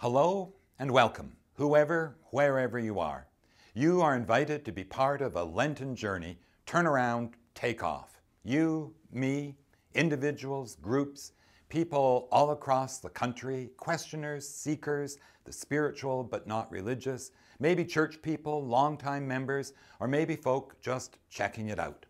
Hello and welcome, whoever, wherever you are. You are invited to be part of a Lenten journey, turnaround, take off. You, me, individuals, groups, people all across the country, questioners, seekers, the spiritual but not religious, maybe church people, longtime members, or maybe folk just checking it out.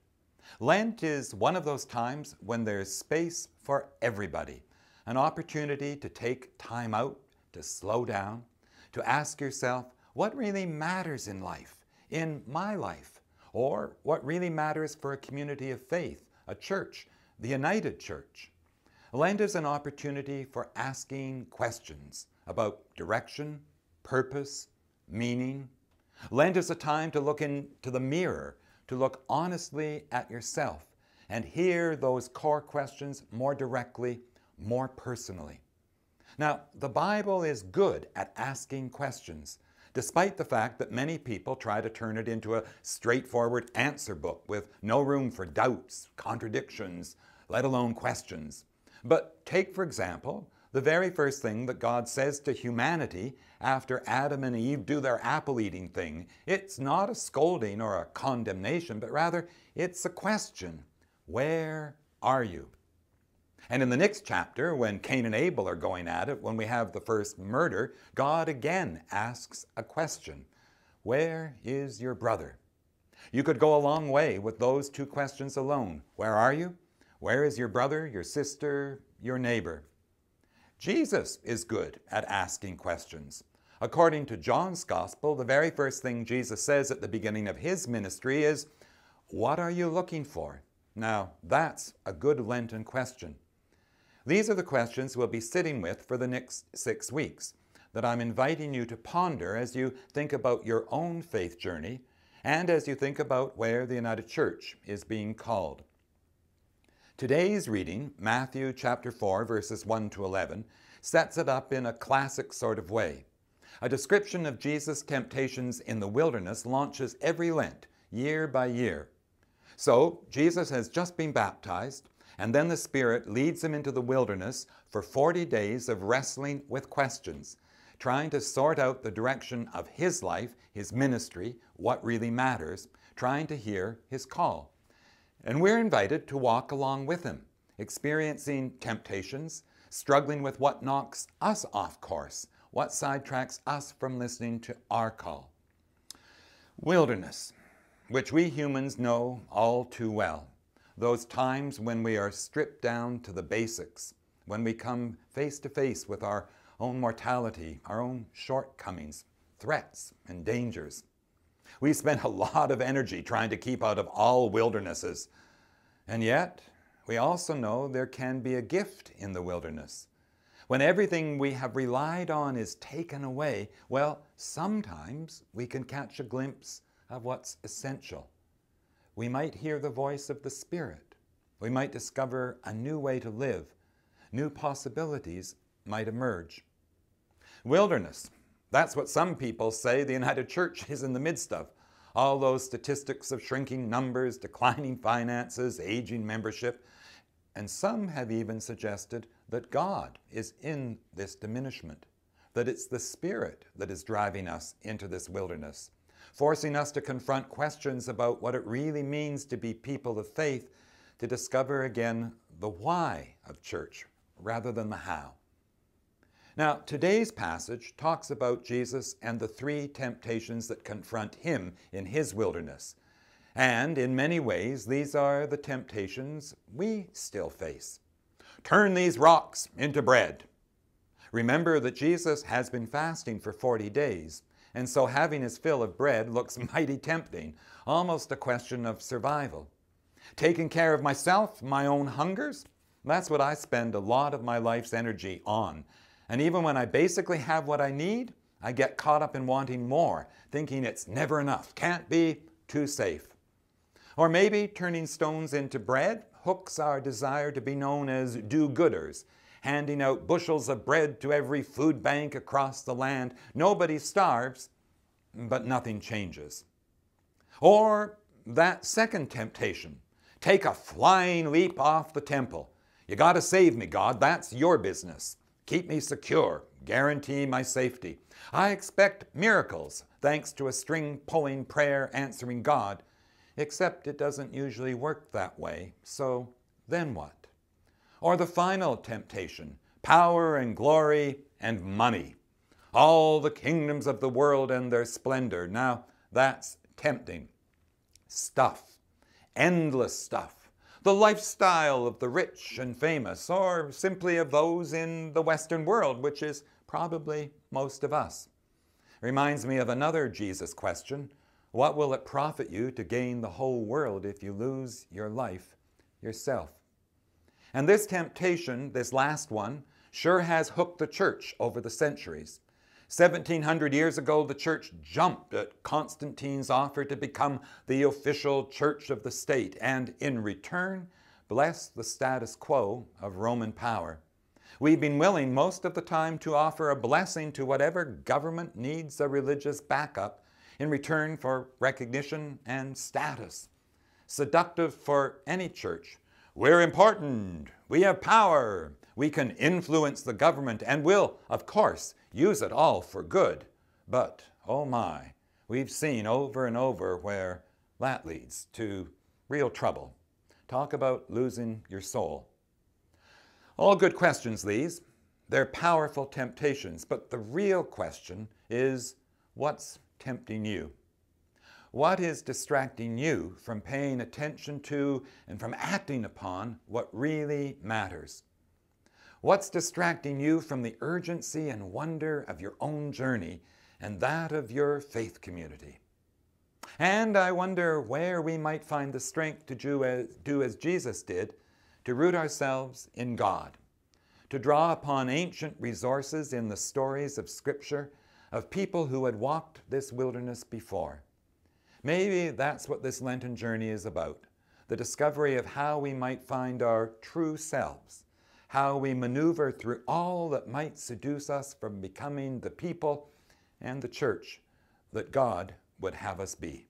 Lent is one of those times when there's space for everybody, an opportunity to take time out, to slow down, to ask yourself what really matters in life, in my life, or what really matters for a community of faith, a church, the United Church. Lent is an opportunity for asking questions about direction, purpose, meaning. Lent is a time to look into the mirror, to look honestly at yourself and hear those core questions more directly, more personally. Now, the Bible is good at asking questions, despite the fact that many people try to turn it into a straightforward answer book with no room for doubts, contradictions, let alone questions. But take, for example, the very first thing that God says to humanity after Adam and Eve do their apple-eating thing. It's not a scolding or a condemnation, but rather it's a question. Where are you? And in the next chapter, when Cain and Abel are going at it, when we have the first murder, God again asks a question. Where is your brother? You could go a long way with those two questions alone. Where are you? Where is your brother, your sister, your neighbor? Jesus is good at asking questions. According to John's Gospel, the very first thing Jesus says at the beginning of his ministry is, "What are you looking for?" Now, that's a good Lenten question. These are the questions we'll be sitting with for the next 6 weeks that I'm inviting you to ponder as you think about your own faith journey and as you think about where the United Church is being called. Today's reading, Matthew chapter 4, verses 1 to 11, sets it up in a classic sort of way. A description of Jesus' temptations in the wilderness launches every Lent, year by year. So, Jesus has just been baptized, and then the Spirit leads him into the wilderness for 40 days of wrestling with questions, trying to sort out the direction of his life, his ministry, what really matters, trying to hear his call. And we're invited to walk along with him, experiencing temptations, struggling with what knocks us off course, what sidetracks us from listening to our call. Wilderness, which we humans know all too well. Those times when we are stripped down to the basics, when we come face to face with our own mortality, our own shortcomings, threats and dangers. We spend a lot of energy trying to keep out of all wildernesses. And yet, we also know there can be a gift in the wilderness. When everything we have relied on is taken away, well, sometimes we can catch a glimpse of what's essential. We might hear the voice of the Spirit. We might discover a new way to live. New possibilities might emerge. Wilderness. That's what some people say the United Church is in the midst of. All those statistics of shrinking numbers, declining finances, aging membership. And some have even suggested that God is in this diminishment, that it's the Spirit that is driving us into this wilderness, forcing us to confront questions about what it really means to be people of faith, to discover again the why of church rather than the how. Now, today's passage talks about Jesus and the three temptations that confront him in his wilderness. And in many ways, these are the temptations we still face. Turn these rocks into bread. Remember that Jesus has been fasting for 40 days. And so having his fill of bread looks mighty tempting, almost a question of survival. Taking care of myself, my own hungers, that's what I spend a lot of my life's energy on. And even when I basically have what I need, I get caught up in wanting more, thinking it's never enough, can't be, too safe. Or maybe turning stones into bread hooks our desire to be known as do-gooders, handing out bushels of bread to every food bank across the land. Nobody starves, but nothing changes. Or that second temptation, take a flying leap off the temple. You gotta save me, God, that's your business. Keep me secure, guarantee my safety. I expect miracles thanks to a string-pulling prayer-answering God, except it doesn't usually work that way, so then what? Or the final temptation, power and glory and money. All the kingdoms of the world and their splendor. Now that's tempting. Stuff, endless stuff, the lifestyle of the rich and famous, or simply of those in the Western world, which is probably most of us. Reminds me of another Jesus question. What will it profit you to gain the whole world if you lose your life yourself? And this temptation, this last one, sure has hooked the church over the centuries. 1700 years ago, the church jumped at Constantine's offer to become the official church of the state and, in return, blessed the status quo of Roman power. We've been willing most of the time to offer a blessing to whatever government needs a religious backup in return for recognition and status. Seductive for any church. We're important, we have power, we can influence the government and will, of course, use it all for good. But, oh my, we've seen over and over where that leads to real trouble. Talk about losing your soul. All good questions, these. They're powerful temptations, but the real question is, what's tempting you? What is distracting you from paying attention to and from acting upon what really matters? What's distracting you from the urgency and wonder of your own journey and that of your faith community? And I wonder where we might find the strength to do as Jesus did, to root ourselves in God, to draw upon ancient resources in the stories of Scripture of people who had walked this wilderness before. Maybe that's what this Lenten journey is about, the discovery of how we might find our true selves, how we maneuver through all that might seduce us from becoming the people and the church that God would have us be.